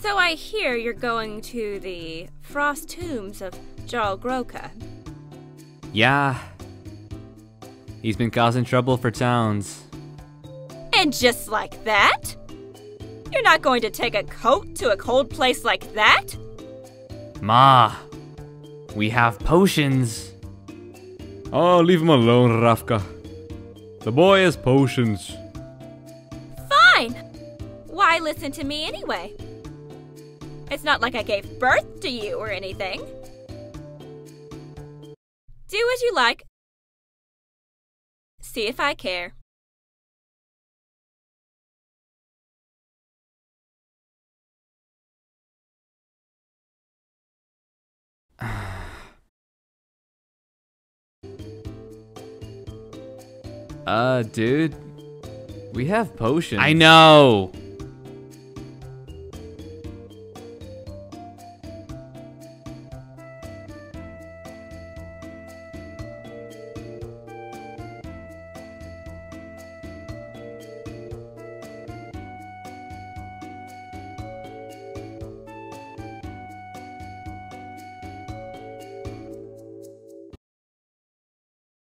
So I hear you're going to the frost tombs of Jarl Groka. Yeah. He's been causing trouble for towns. And just like that? You're not going to take a coat to a cold place like that? Ma, we have potions. Oh, leave him alone, Rafka. The boy has potions. Fine! Why listen to me anyway? It's not like I gave birth to you or anything. Do as you like. See if I care. Dude, we have potions. I know!